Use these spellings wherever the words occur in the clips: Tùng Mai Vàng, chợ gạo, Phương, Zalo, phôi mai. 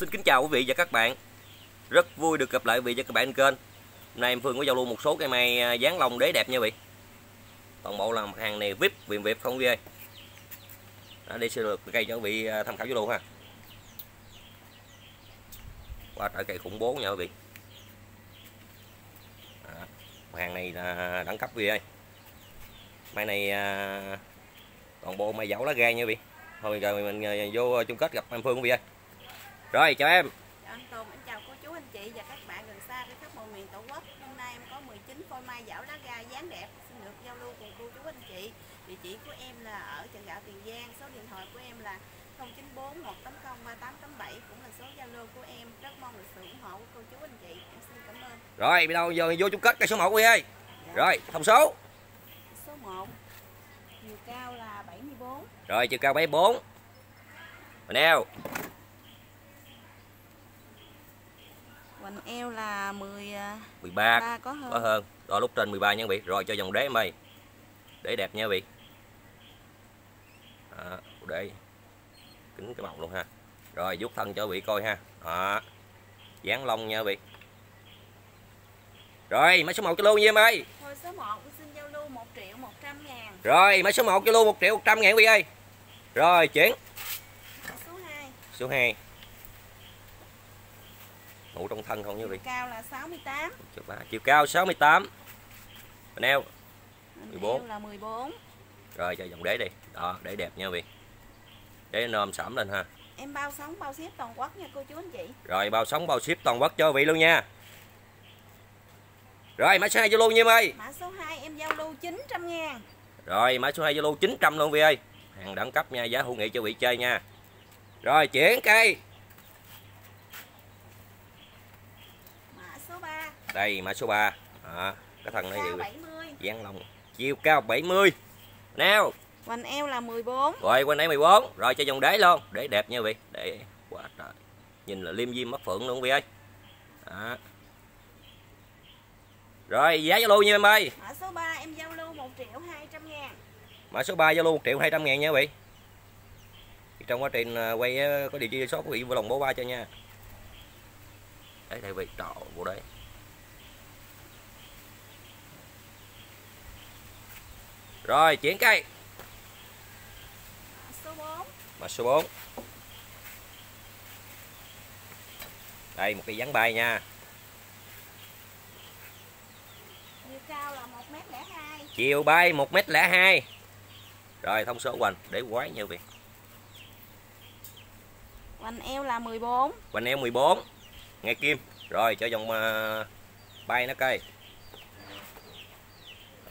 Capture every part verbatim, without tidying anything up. Xin kính chào quý vị và các bạn. Rất vui được gặp lại quý vị và các bạn trên kênh. Hôm nay em Phương có giao lưu một số cây mai dáng lông đế đẹp nha quý vị. Toàn bộ là mặt hàng này vê i pê, viền vê i pê không quý vị. Đó, đây sẽ được cây cho quý vị tham khảo giao lưu ha. Quá trời cây khủng bố nha quý vị. Đó, mặt hàng này là đẳng cấp quý vị ơi. Mai này toàn bộ mai dẫu lá gai nha quý vị. Thôi rồi mình vô chung kết gặp em Phương quý vị ơi. Rồi chào em. Chào anh Tùng, anh chào cô chú anh chị và các bạn gần xa trên khắp mọi miền Tổ quốc. Hôm nay em có mười chín phôi mai dảo lá gai dáng đẹp xin được giao lưu cùng cô chú anh chị. Địa chỉ của em là ở Trần Gạo, Tiền Giang, số điện thoại của em là không chín bốn một tám không ba tám tám bảy cũng là số Zalo của em. Rất mong được sự ủng hộ của cô chú anh chị. Em xin cảm ơn. Rồi bây đâu giờ vô chung kết cây số một quý ơi. Dạ. Rồi, thông số. Số một. Chiều cao là bảy mươi tư. Rồi chiều cao bảy mươi tư. Mình eo. Hoành eo là mười ba có hơn. Có hơn. Đó lúc trên mười ba nha quý vị. Rồi cho dòng đế em ơi. Đế đẹp nha quý vị. Đó, đế. Kính cái bọc luôn ha. Rồi vuốt thân cho quý vị coi ha. Đó. Dán lông nha quý vị. Rồi mã số một kilo nha em ơi. Thôi số một xin giao lưu một triệu một trăm ngàn. Rồi mã số một kilo một triệu một trăm ngàn quý vị ơi. Rồi chuyển. Số hai. Số hai. Mũ trong thân không nha quý vị. Chiều cao là sáu mươi tám. Chiều cao sáu mươi tám. Mình eo mười bốn. Là mười bốn. Rồi cho dòng đế đi. Đó, đế đẹp nha quý vị. Đế nôm sẫm lên ha. Em bao sóng bao ship toàn quốc nha cô chú anh chị. Rồi bao sóng bao ship toàn quốc cho quý vị luôn nha. Rồi mã số hai giao lưu nha em ơi. Mã số hai em giao lưu chín trăm ngàn. Rồi mã số hai giao lưu chín trăm luôn quý vị ơi. Hàng đẳng cấp nha, giá hữu nghị cho quý vị chơi nha. Rồi chuyển cây. Đây mã số ba. À, cái thân này dáng lông. Chiều cao bảy mươi. Nào. Quanh eo là mười bốn. Rồi quanh eo mười bốn. Rồi cho dòng đế luôn. Đế đẹp nha quý vị. Đế quá trời. Nhìn là liêm diêm mắt phượng luôn quý vị ơi. À. Rồi giá giao lưu nha em ơi. Mã số ba em giao lưu một triệu hai trăm ngàn. Mã số ba giao lưu một triệu hai trăm ngàn nha quý vị. Trong quá trình quay có điều chi số quý vị vui lòng bỏ qua cho nha. Đấy đây quý vị. Trời ơi bộ đấy. Rồi chuyển cây. Số bốn. Mà số bốn. Đây một cây dáng bay nha. Chiều cao là một mét lẻ hai. Chiều bay một mét lẻ hai. Rồi thông số hoành để quái nha quý vị. Hoành eo là mười bốn. Hoành eo mười bốn. Ngay kim. Rồi cho dòng bay nó cây.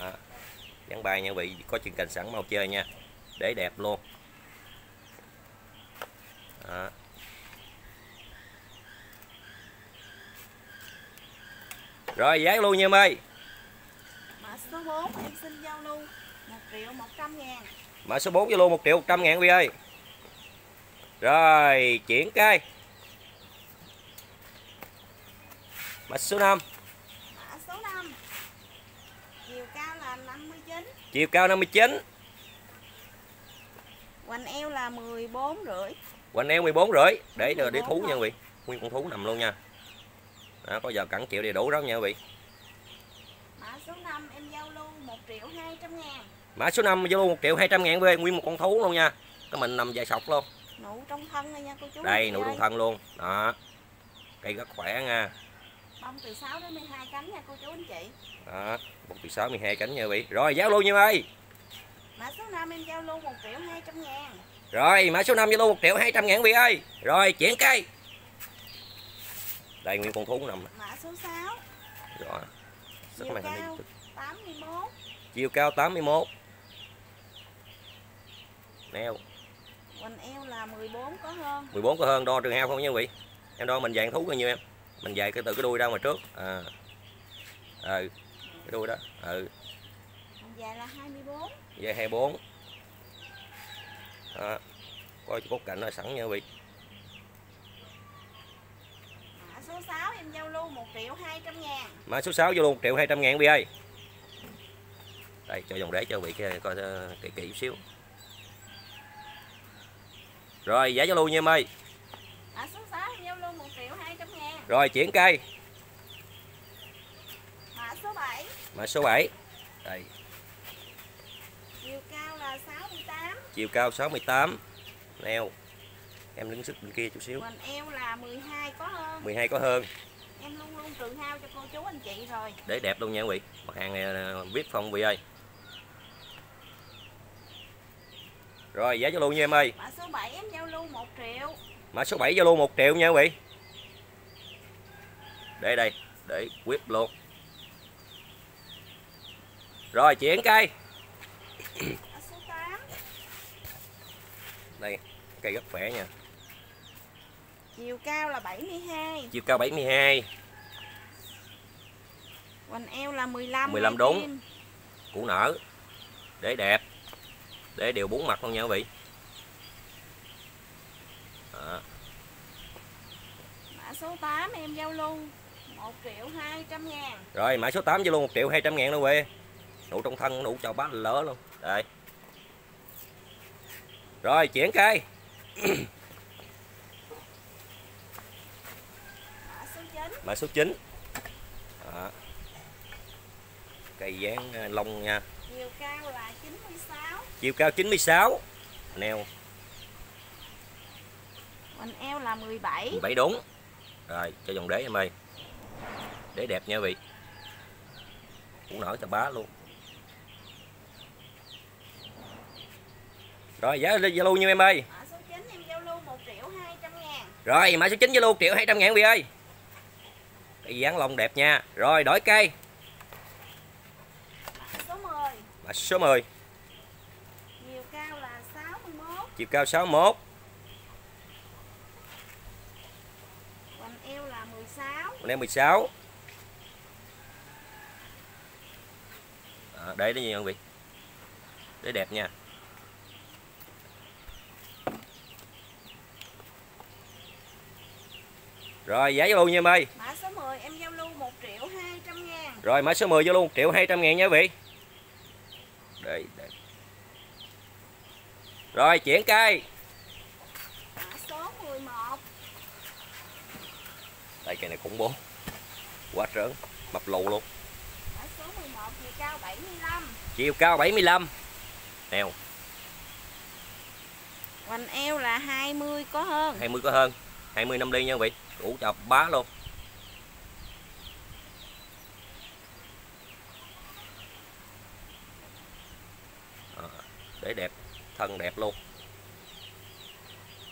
Đó. Dán bài nha quý vị, có chương trình sẵn mau chơi nha. Để đẹp luôn. Đó. Rồi dán luôn nha em ơi. Mã số bốn em xin giao lưu một triệu một trăm ngàn. Mã số bốn giao lưu một triệu một trăm ngàn quý vị ơi. Rồi chuyển cây. Mã số năm. Mã số năm. Chiều cao là năm mươi chín. Chiều cao năm mươi chín. Hoành eo là mười bốn rưỡi. Hoành eo mười bốn rưỡi. Để để thú rồi nha quý vị. Nguyên con thú nằm luôn nha. Đó, có giờ cẳng chịu đầy đủ đó nha quý vị. Mã số năm em giao lưu một triệu hai trăm ngàn. Mã số năm giao lưu một triệu hai trăm ngàn quý vị. Nguyên một con thú luôn nha. Cái mình nằm dài sọc luôn. Nụ trong thân rồi nha cô chú. Đây nụ trong thân luôn. Đó. Cây rất khỏe nha. Bông từ sáu đến mười hai cánh nha cô chú anh chị. Đó, bông từ sáu đến mười hai cánh nha quý vị. Rồi giao lưu nha ơi. Mã số năm em giao lưu một triệu hai trăm ngàn. Rồi mã số năm giao lưu một triệu hai trăm ngàn quý vị ơi. Rồi chuyển cây. Đây nguyên con thú nằm. Mã số sáu. Rồi. Chiều cao này. tám mươi mốt. Chiều cao tám mươi mốt. Neo. Quanh eo là mười bốn có hơn. mười bốn có hơn, đo trường hao không nha quý vị. Em đo mình vàng thú bao nhiêu em? Mình dài cái từ cái đuôi ra mà trước à. Ừ. Cái đuôi đó. Ừ. Dài là hai mươi tư. Dài hai mươi tư. Đó. Coi cốt cạnh nó sẵn nha quý vị. Mã số sáu em giao lưu một triệu hai trăm ngàn. Mã số sáu giao lưu một triệu hai trăm ngàn quý vị ơi. Đây cho dòng đế cho quý vị coi kỹ kỹ xíu. Rồi giá giao lưu nha em ơi. Mã số sáu em giao lưu Rồi chuyển cây. Mã số bảy. Mã số bảy. Đây. Chiều cao là sáu mươi tám. Chiều cao sáu mươi tám. Neo. Em đứng sức bên kia chút xíu. Mình eo là mười hai có hơn. mười hai có hơn. Em luôn luôn tự hao cho cô chú anh chị rồi. Để đẹp luôn nha quý vị. Mặt hàng này biết phong quý vị ơi. Rồi giá giao lưu nha em ơi. Mã số bảy em giao lưu một triệu. Mã số bảy giao lưu một triệu nha quý vị. Để đây, để quýt luôn. Rồi chuyển cây. Mã số tám. Đây, cây rất khỏe nha. Chiều cao là bảy mươi hai. Chiều cao bảy mươi hai. Hoành eo là mười lăm. mười lăm đúng. Củ nở. Để đẹp. Để đều bốn mặt luôn nha quý vị. Đó. Mã số tám em giao lưu một triệu hai trăm ngàn. Rồi mã số tám giao lưu một triệu hai trăm ngàn luôn quý vị. Đủ trong thân, đủ cho bát lỡ luôn. Đây. Rồi chuyển cây. Mã số chín. Mã số chín. Đó. Cây dáng lông nha. Chiều cao là chín mươi sáu. Chiều cao chín mươi sáu. Neo. Mình eo là mười bảy. mười bảy đúng. Rồi cho dòng đế em ơi. Đế đẹp nha vị. Cũng nổi tà bá luôn. Rồi giá giao lưu như em ơi. Mã số chín em giao lưu một triệu hai trăm ngàn. Rồi mã số chín giao lưu một triệu hai trăm ngàn vị ơi. Cái dáng lông đẹp nha. Rồi đổi cây. Mã số mười. Chiều cao là sáu mươi mốt. Chiều cao sáu mươi mốt. Hoành eo là mười sáu. Hoành eo mười sáu. À, để nó nhiều quý vị. Để đẹp nha. Rồi giá giao lưu nha em ơi. Mã số mười em giao lưu một triệu hai trăm ngàn. Rồi mã số mười giao lưu một triệu hai trăm ngàn nha quý vị. Đây, đây. Rồi chuyển cây. Mã số mười một. Đây cây này khủng bố. Quá trớn, mập lù luôn. Mã số mười một chiều cao bảy mươi lăm. Chiều cao bảy mươi lăm. Eo. Hoành eo là hai mươi có hơn. hai mươi có hơn. hai mươi năm ly nha quý vị. Đủ cho bá luôn. Để đẹp, thân đẹp luôn.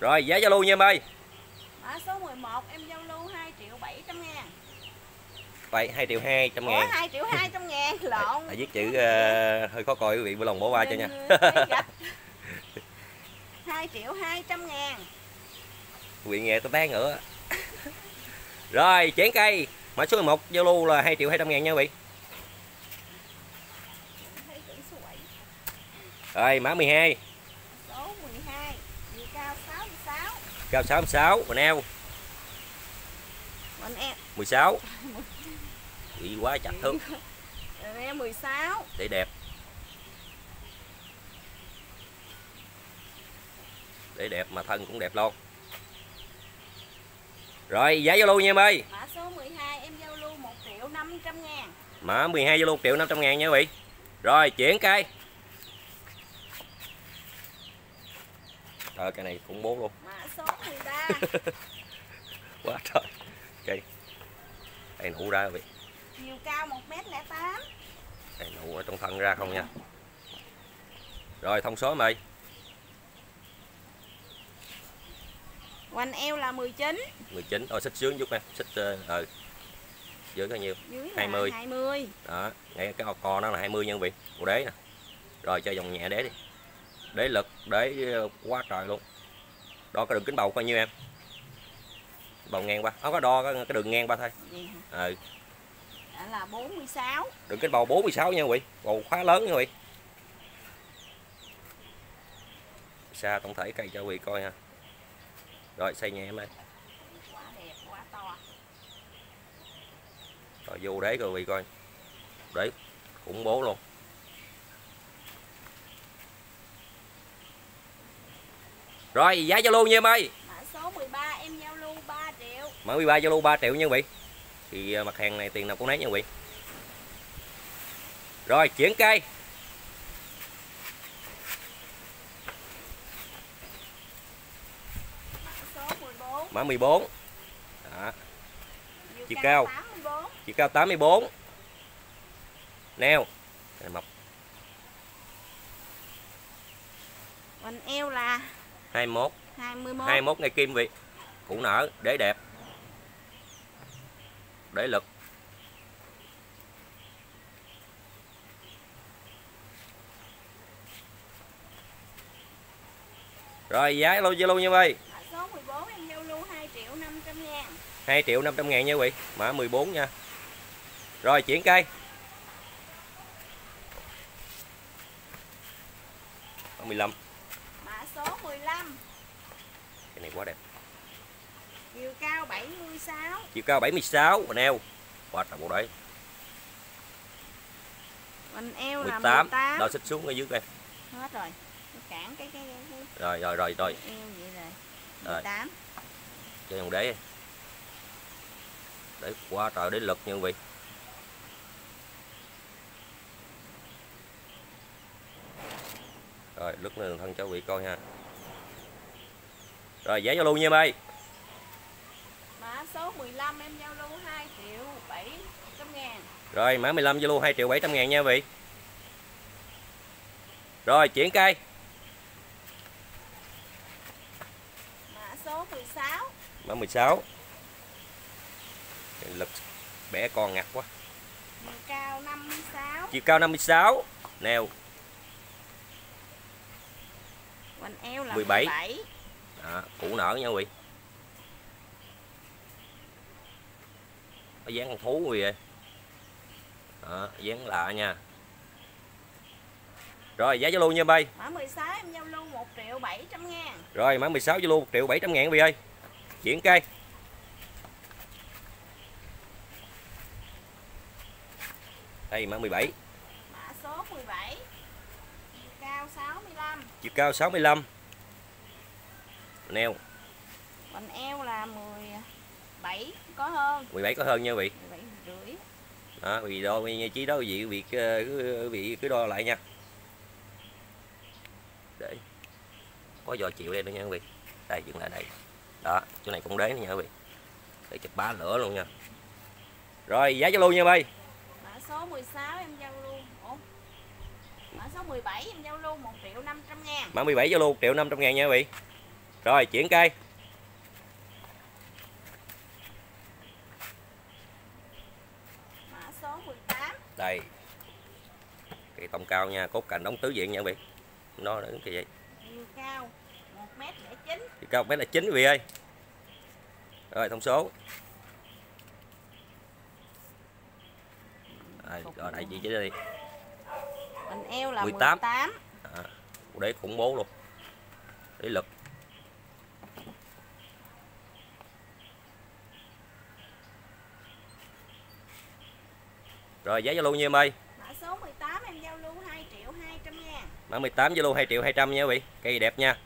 Rồi giá giao lưu nha em ơi. Mã số mười một em giao lưu hai triệu bảy trăm ngàn. Vậy hai triệu hai trăm ngàn. Ủa hai triệu hai trăm ngàn lộn. Tại viết chữ uh, hơi khó coi quý vị, bữa lòng bỏ qua cho nha. hai triệu hai trăm ngàn. Quý vị nghe tôi té ngửa. Rồi chuyển cây. Mã số mười một giao lưu là hai triệu hai trăm ngàn nha quý vị. Rồi mã mười hai. Số mười hai, chiều cao sáu mươi sáu. Cao sáu mươi sáu, mình eo. Mình eo mười sáu. Bị quá chặt thước. Mình eo mười sáu. Để đẹp. Để đẹp mà thân cũng đẹp luôn. Rồi giá giao lưu nha em ơi. Mã số mười hai em giao lưu một triệu năm trăm ngàn. Mã mười hai giao lưu một triệu năm trăm ngàn nha quý vị. Rồi chuyển cây. Ờ, cái này cũng bốn luôn. Mã số mười ba. Quá trời. Cây. Cây nụ ra vậy. Chiều cao một mét lẻ tám. Cây nụ ở trong thân ra không nha. Rồi thông số mày. Hoành eo là mười chín. mười chín. Ôi xích sướng giúp em. Xích ờ dưới bao nhiêu? Dưới hai mươi. hai mươi. Đó, ngay cái cò nó là hai mươi nha quý vị. Bộ đế nè. Rồi cho dòng nhẹ đế đi. Để lực, để quá trời luôn. Đo cái đường kính bầu coi nhiêu em. Bầu ngang qua. Nó có đo cái đường ngang qua thôi. Ừ. Đó là bốn mươi sáu. Đường kính bầu bốn mươi sáu nha quý vị. Bầu khá lớn nha quý vị. Xa tổng thể cây cho quý vị coi ha. Rồi xây nhà em ơi. Quá đẹp, quá to. Rồi vô đế coi quý vị coi. Đế khủng bố luôn. Rồi giá giao lưu nha em ơi. Mã số mười ba em giao lưu ba triệu. Mở mười ba Zalo ba triệu nha quý vị. Thì mặt hàng này tiền nào cũng nấy nha quý vị. Rồi chuyển cây. Mã mười bốn. Đó. Chiều cao. Chiều cao tám mươi tư. Neo. Cái này mập. Mình eo là hai mươi mốt. hai mươi mốt ngay kim vị. Củ nở, đế đẹp. Đế lực. Rồi giá lô Zalo nha vây. Số mười bốn em giao lưu hai triệu năm trăm ngàn. hai triệu năm trăm ngàn nha quý vị, mã mười bốn nha. Rồi chuyển cây. Mã mười lăm. Mã số mười lăm. Cái này quá đẹp. Chiều cao bảy mươi sáu. Chiều cao bảy mươi sáu, mình eo. Quá trời bộ đấy. Mình eo là mười tám. Đo xích xuống ở dưới coi. Hết rồi. Cản cái, cái, cái... Rồi rồi rồi rồi. Eo vậy rồi. mười tám. Chơi một đế. Để quá trời đế lực nha quý vị. Rồi lúc nữa thân cho quý vị coi ha. Rồi giá giao lưu nha em ơi. Mã số mười lăm em giao lưu hai triệu bảy trăm ngàn. Rồi mã mười lăm giao lưu hai triệu bảy trăm ngàn nha quý vị. Rồi chuyển cây. Mã số mười sáu. Mã mười sáu. Lực bẻ con ngặt quá. Chiều cao năm mươi sáu. Chiều cao năm mươi sáu. Neo. Quanh eo là mười bảy. mười bảy. Đó, củ nở nha quý vị. Nó dán con thú quý vị. Đó, dán lạ nha. Rồi giá giao lưu nha bay. Mã mười sáu em giao lưu một triệu bảy trăm ngàn. Rồi mã mười sáu giao lưu một triệu bảy trăm ngàn quý vị ơi. Chuyển cây. Đây mã mười bảy. Mã số mười bảy. Chiều cao sáu mươi lăm. Chiều cao sáu mươi lăm. Neo. Mình eo là mười bảy có hơn. mười bảy có hơn nha quý vị. mười bảy rưỡi. Đó, vì đo vị trí đó quý vị cứ vị cứ đo lại nha. Để có giò chịu đây nữa nha quý vị. Đây dừng lại đây. Đó, chỗ này cũng đế nữa nha quý vị. Để chụp bá lửa luôn nha. Rồi giá giao lưu nha bay. Mã số mười sáu em giao lưu. Ủa? Mã số mười bảy em giao lưu một triệu năm trăm ngàn. Mã mười bảy giao lưu một triệu năm trăm ngàn nha quý vị. Rồi chuyển cây. Mã số mười tám. Đây. Cái tông cao nha, cốt cạnh đóng tứ diện nha quý vị. Nó nữa cái vậy. Chiều cao một mét lẻ chín. Chiều cao một mét lẻ chín quý vị ơi. Rồi thông số. Đây, rồi đại chị chứ đi. Mình eo là mười tám. mười tám. À, để khủng bố luôn. Để lực. Rồi giá giao lưu nhiêu em ơi? Mã số mười tám em giao lưu hai triệu hai trăm ngàn. Mã mười tám giao lưu hai triệu hai trăm nha quý vị. Cây đẹp nha.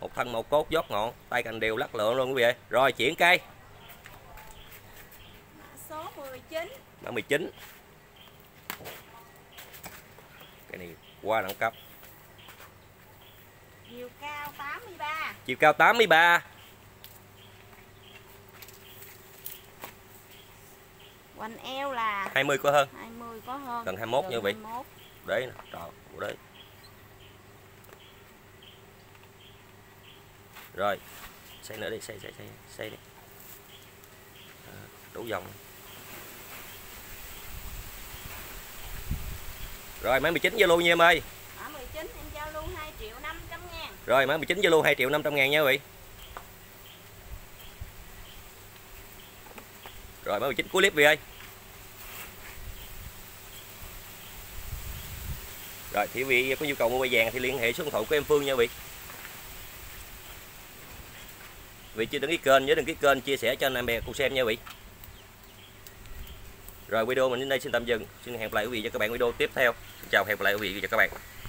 Một thân một cốt vót ngọn, tay cành đều lắc lượng luôn quý vị ơi. Rồi chuyển cây. Mã số mười chín. Mã mười chín. Cái này quá đẳng cấp. Chiều cao tám mươi ba. Chiều cao tám mươi ba. Quanh eo là hai mươi có hơn. hai mươi có hơn. Gần hai mươi mốt như vậy. Đấy nè, trời ơi, đấy. Rồi, xây nữa đi, xây xây xây, xây đi. À, đủ vòng. Rồi mã mười chín giao lưu nha em ơi. Mã mười chín em giao lưu hai triệu năm trăm ngàn. Rồi mã mười chín giao lưu hai triệu năm trăm ngàn nha quý vị. Rồi mã mười chín cuối clip vị ơi. Rồi thì vị có nhu cầu mua bài vàng thì liên hệ số điện thoại của em Phương nha vị. Vị chưa đăng ký kênh nhớ đăng ký kênh chia sẻ cho anh em bè cùng xem nha vị. Rồi video mình đến đây xin tạm dừng. Xin hẹn gặp lại quý vị và các bạn video tiếp theo. Xin chào hẹn gặp lại quý vị và các bạn.